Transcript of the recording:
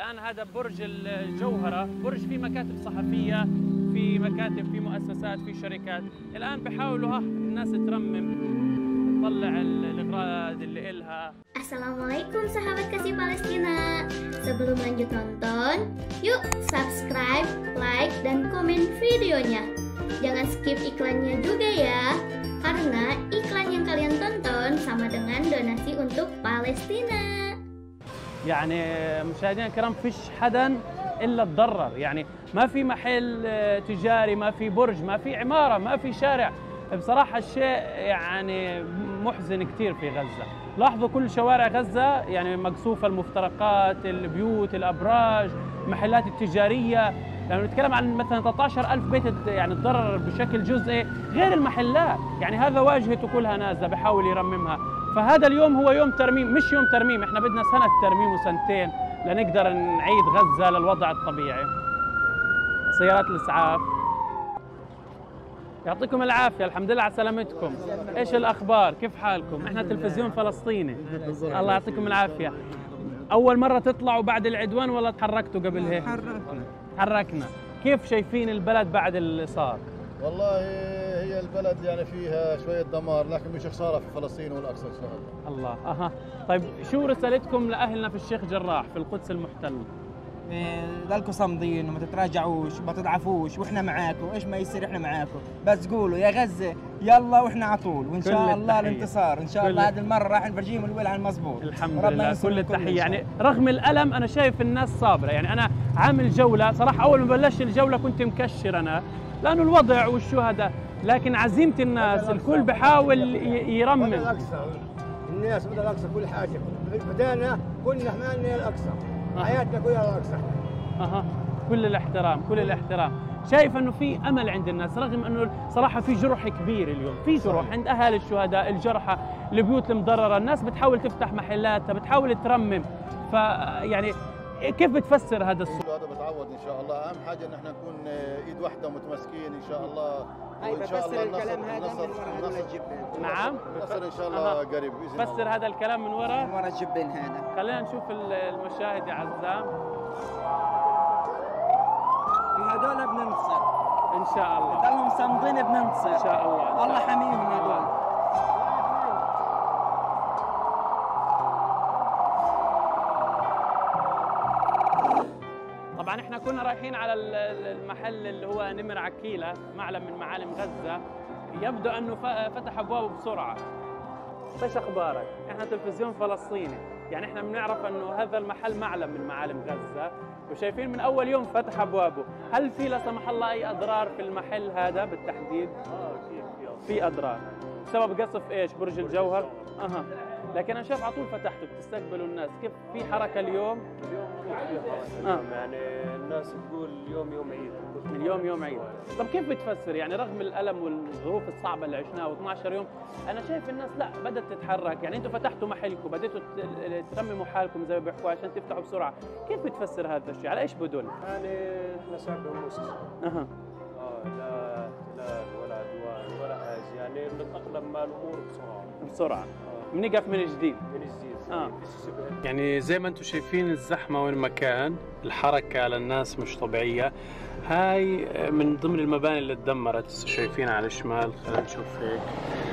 الآن هذا برج الجوهرة، برج في مكاتب صحفية، في مكاتب، في مؤسسات، في شركات. الآن بحاولوا الناس ترمم، تطلع الأغراض اللي إلها. Assalamualaikum sahabat kasih Palestina. Sebelum lanjut nonton, yuk subscribe, like, dan komen videonya. Jangan skip iklannya juga ya, karena iklan yang kalian tonton sama dengan donasi untuk Palestina. يعني مشاهدينا الكرام فيش حدا الا تضرر، يعني ما في محل تجاري، ما في برج، ما في عماره، ما في شارع. بصراحه الشيء يعني محزن كثير في غزه. لاحظوا كل شوارع غزه يعني مقصوفه، المفترقات، البيوت، الابراج، المحلات التجاريه. يعني نتكلم عن مثلا 13000 بيت يعني تضرر بشكل جزئي، غير المحلات. يعني هذا واجهته كلها نازله بحاول يرممها. فهذا اليوم هو يوم ترميم، مش يوم ترميم، احنا بدنا سنة ترميم وسنتين لنقدر نعيد غزة للوضع الطبيعي. سيارات الإسعاف. يعطيكم العافية، الحمد لله على سلامتكم. ايش الأخبار؟ كيف حالكم؟ احنا تلفزيون فلسطيني. الله يعطيكم العافية. أول مرة تطلعوا بعد العدوان ولا تحركتوا قبل هيك؟ تحركنا. كيف شايفين البلد بعد اللي صار؟ والله البلد يعني فيها شوية دمار، لكن مش خسارة في فلسطين والأقصى إن شاء الله. الله، أها، طيب شو رسالتكم لأهلنا في الشيخ جراح في القدس المحتلة؟ ضلكم صامدين وما تتراجعوش وما تضعفوش، وإحنا معاكم، إيش ما يصير إحنا معاكم، بس قولوا يا غزة يلا وإحنا على طول، وإن شاء الله الانتصار، إن شاء الله هذه المرة راح نفرجيهم الولع المضبوط. الحمد لله، كل التحية، يعني رغم الألم أنا شايف الناس صابرة. يعني أنا عامل جولة صراحة، أول ما بلشت الجولة كنت مكشر أنا، لأنه الوضع والشهداء، لكن عزيمة الناس الكل بحاول يرمم. بدنا الأقصى، الناس بدها الأقصى كل حاجة، بدانا كلنا احنا الأقصى، حياتنا كلها الأقصى. أها، كل الاحترام، كل الاحترام. شايف إنه في أمل عند الناس، رغم إنه صراحة في جرح كبير اليوم، في جرح عند أهالي الشهداء، الجرحى، البيوت المضررة، الناس بتحاول تفتح محلاتها، بتحاول ترمم. فيعني كيف بتفسر هذا الصوت؟ هذا بتعوض ان شاء الله، اهم حاجه ان احنا نكون ايد واحده متماسكين ان شاء الله، وان شاء الله الكلام هذا من وراء الجبين. نعم نصر ان شاء الله قريب باذن الله. فسر هذا الكلام من وراء الجبين هذا. خلينا نشوف المشاهد يا عزام. في هذول بننتصر ان شاء الله، ضلهم صامدين بننتصر ان شاء الله، الله حميهم هذول. طبعا احنا كنا رايحين على المحل اللي هو نمر عكيلة، معلم من معالم غزة. يبدو انه فتح ابوابه بسرعة. ايش اخبارك؟ احنا تلفزيون فلسطيني، يعني احنا بنعرف انه هذا المحل معلم من معالم غزة، وشايفين من اول يوم فتح ابوابه. هل في لا سمح الله اي اضرار في المحل هذا بالتحديد؟ في اضرار بسبب قصف ايش؟ برج الجوهر. اها، لكن انا شايف على طول فتحته، بتستقبلوا الناس، كيف في حركه اليوم؟ يعني الناس تقول اليوم يوم عيد، اليوم يوم عيد. طب كيف بتفسر يعني رغم الالم والظروف الصعبه اللي عشناها و12 يوم، انا شايف الناس لا بدات تتحرك، يعني انتم فتحتوا محلكم، بديتوا ترمموا حالكم زي ما بيحكوا عشان تفتحوا بسرعه، كيف بتفسر هذا الشيء؟ على ايش بدل؟ يعني احنا شعب مستسلم. اها. لا احتلال ولا عدوان ولا حاجه، يعني بنتاقلم مع الامور بسرعه. بسرعه. بنقف من جديد. من جديد. يعني زي ما انتم شايفين الزحمه وين ما كان، الحركه للناس مش طبيعيه. هاي من ضمن المباني اللي اتدمرت، شايفينها على الشمال، خلينا نشوف هيك.